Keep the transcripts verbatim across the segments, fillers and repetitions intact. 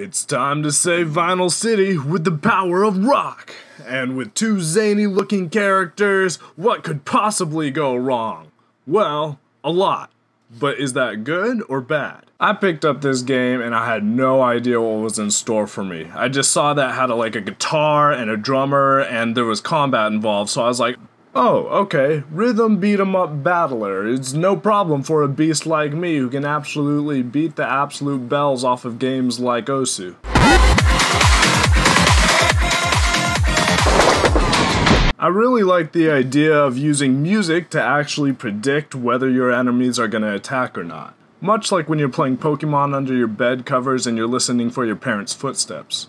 It's time to save Vinyl City with the power of rock! And with two zany looking characters, what could possibly go wrong? Well, a lot. But is that good or bad? I picked up this game and I had no idea what was in store for me. I just saw that it had a, like a guitar and a drummer and there was combat involved, so I was like, oh, okay, rhythm beat-em-up battler. It's no problem for a beast like me who can absolutely beat the absolute bells off of games like Osu. I really like the idea of using music to actually predict whether your enemies are going to attack or not. Much like when you're playing Pokemon under your bed covers and you're listening for your parents' footsteps.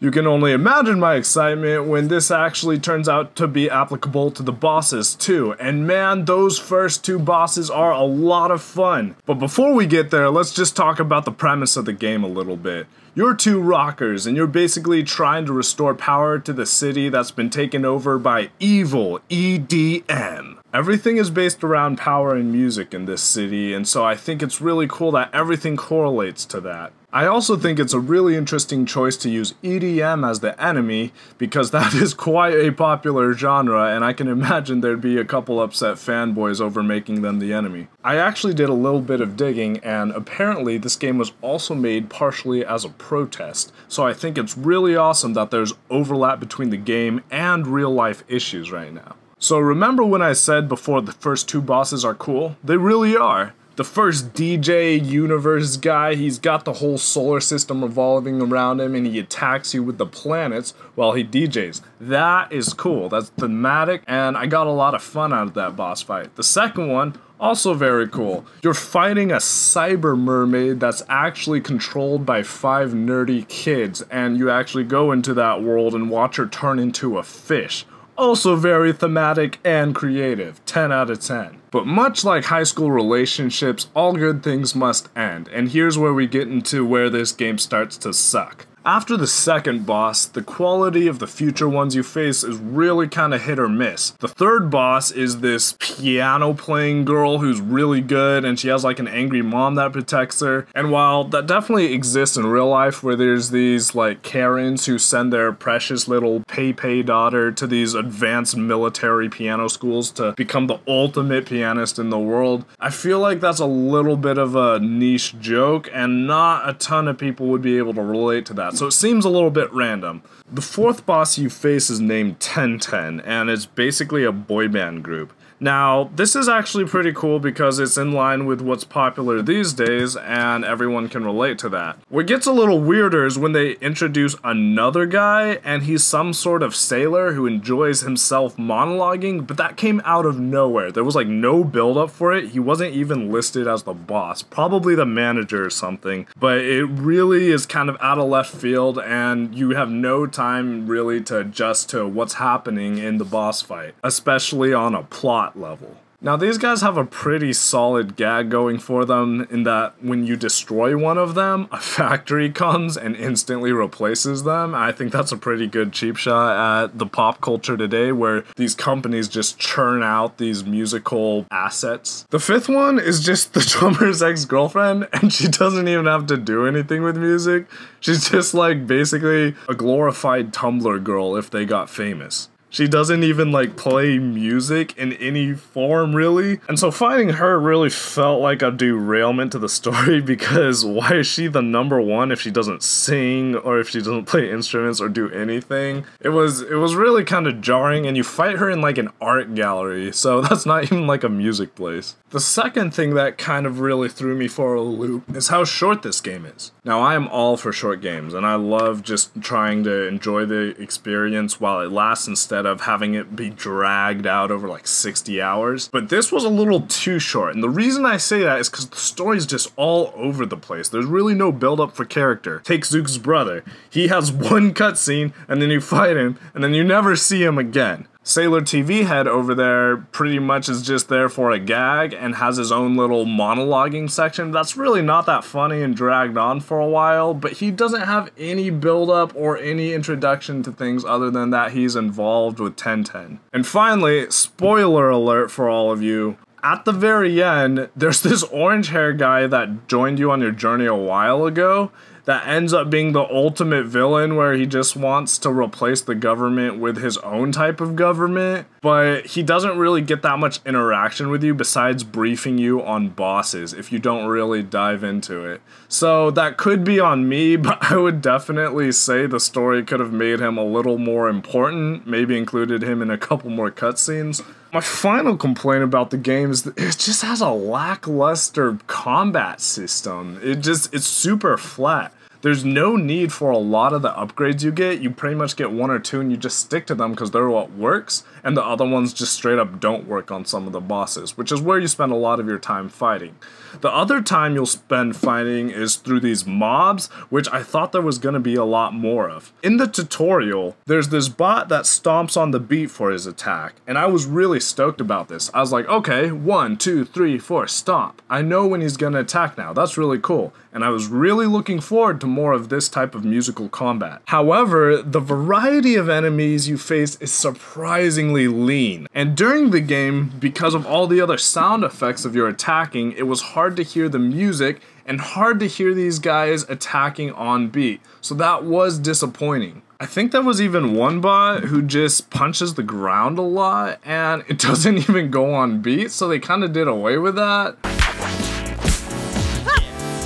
You can only imagine my excitement when this actually turns out to be applicable to the bosses too, and man, those first two bosses are a lot of fun. But before we get there, let's just talk about the premise of the game a little bit. You're two rockers, and you're basically trying to restore power to the city that's been taken over by evil E D M. Everything is based around power and music in this city, and so I think it's really cool that everything correlates to that. I also think it's a really interesting choice to use E D M as the enemy, because that is quite a popular genre, and I can imagine there'd be a couple upset fanboys over making them the enemy. I actually did a little bit of digging, and apparently this game was also made partially as a protest, so I think it's really awesome that there's overlap between the game and real-life issues right now. So remember when I said before the first two bosses are cool? They really are. The first D J universe guy, he's got the whole solar system revolving around him and he attacks you with the planets while he D Js. That is cool, that's thematic, and I got a lot of fun out of that boss fight. The second one, also very cool. You're fighting a cyber mermaid that's actually controlled by five nerdy kids, and you actually go into that world and watch her turn into a fish. Also very thematic and creative, ten out of ten. But much like high school relationships, all good things must end, and here's where we get into where this game starts to suck. After the second boss, the quality of the future ones you face is really kinda hit or miss. The third boss is this piano playing girl who's really good and she has like an angry mom that protects her. And while that definitely exists in real life where there's these like Karens who send their precious little Pei-Pei daughter to these advanced military piano schools to become the ultimate pianist in the world, I feel like that's a little bit of a niche joke and not a ton of people would be able to relate to that. So it seems a little bit random. The fourth boss you face is named Ten Ten, and it's basically a boy band group. Now, this is actually pretty cool because it's in line with what's popular these days, and everyone can relate to that. What gets a little weirder is when they introduce another guy, and he's some sort of sailor who enjoys himself monologuing, but that came out of nowhere. There was like no build-up for it. He wasn't even listed as the boss, probably the manager or something, but it really is kind of out of left field, and you have no time really to adjust to what's happening in the boss fight, especially on a plot level. Now these guys have a pretty solid gag going for them in that when you destroy one of them, a factory comes and instantly replaces them. I think that's a pretty good cheap shot at the pop culture today where these companies just churn out these musical assets. The fifth one is just the drummer's ex-girlfriend, and she doesn't even have to do anything with music. She's just like basically a glorified Tumblr girl if they got famous. She doesn't even like play music in any form really. And so finding her really felt like a derailment to the story because why is she the number one if she doesn't sing or if she doesn't play instruments or do anything? It was it was really kind of jarring, and you fight her in like an art gallery, so that's not even like a music place. The second thing that kind of really threw me for a loop is how short this game is. Now I am all for short games and I love just trying to enjoy the experience while it lasts instead of having it be dragged out over like sixty hours. But this was a little too short, and the reason I say that is because the story's just all over the place. There's really no build-up for character. Take Zook's brother. He has one cutscene, and then you fight him, and then you never see him again. Sailor T V head over there pretty much is just there for a gag and has his own little monologuing section that's really not that funny and dragged on for a while, but he doesn't have any build-up or any introduction to things other than that he's involved with Ten Ten. And finally, spoiler alert for all of you, at the very end, there's this orange hair guy that joined you on your journey a while ago, that ends up being the ultimate villain, where he just wants to replace the government with his own type of government, but he doesn't really get that much interaction with you besides briefing you on bosses if you don't really dive into it. So that could be on me, but I would definitely say the story could have made him a little more important, maybe included him in a couple more cutscenes. My final complaint about the game is that it just has a lackluster combat system. It just, it's super flat. There's no need for a lot of the upgrades you get. You pretty much get one or two and you just stick to them because they're what works, and the other ones just straight up don't work on some of the bosses, which is where you spend a lot of your time fighting. The other time you'll spend fighting is through these mobs, which I thought there was going to be a lot more of. In the tutorial, there's this bot that stomps on the beat for his attack, and I was really stoked about this. I was like, okay, one, two, three, four, stomp. I know when he's going to attack now. That's really cool. And I was really looking forward to more of this type of musical combat. However, the variety of enemies you face is surprisingly lean. And during the game, because of all the other sound effects of your attacking, it was hard to hear the music and hard to hear these guys attacking on beat. So that was disappointing. I think there was even one bot who just punches the ground a lot and it doesn't even go on beat, so they kind of did away with that.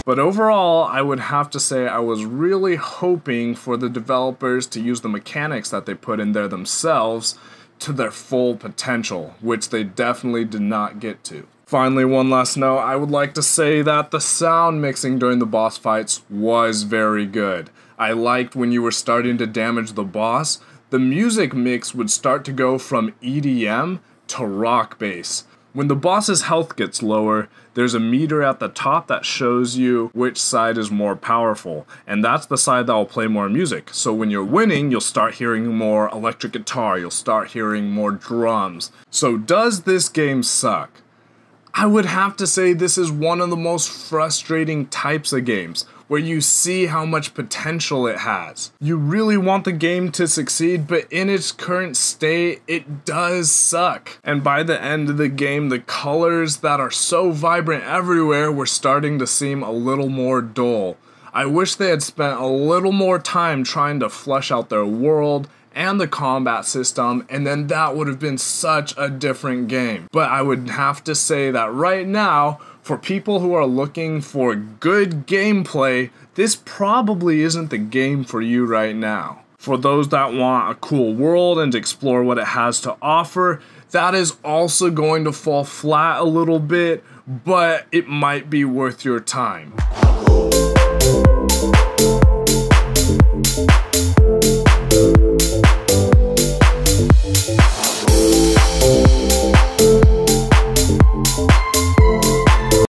But overall, I would have to say I was really hoping for the developers to use the mechanics that they put in there themselves to their full potential, which they definitely did not get to. Finally, one last note, I would like to say that the sound mixing during the boss fights was very good. I liked when you were starting to damage the boss, the music mix would start to go from E D M to rock bass. When the boss's health gets lower, there's a meter at the top that shows you which side is more powerful, and that's the side that will play more music. So when you're winning, you'll start hearing more electric guitar, you'll start hearing more drums. So does this game suck? I would have to say this is one of the most frustrating types of games, where you see how much potential it has. You really want the game to succeed, but in its current state, it does suck. And by the end of the game, the colors that are so vibrant everywhere were starting to seem a little more dull. I wish they had spent a little more time trying to flesh out their world and the combat system, and then that would have been such a different game. But I would have to say that right now, for people who are looking for good gameplay, this probably isn't the game for you right now. For those that want a cool world and explore what it has to offer, that is also going to fall flat a little bit, but it might be worth your time.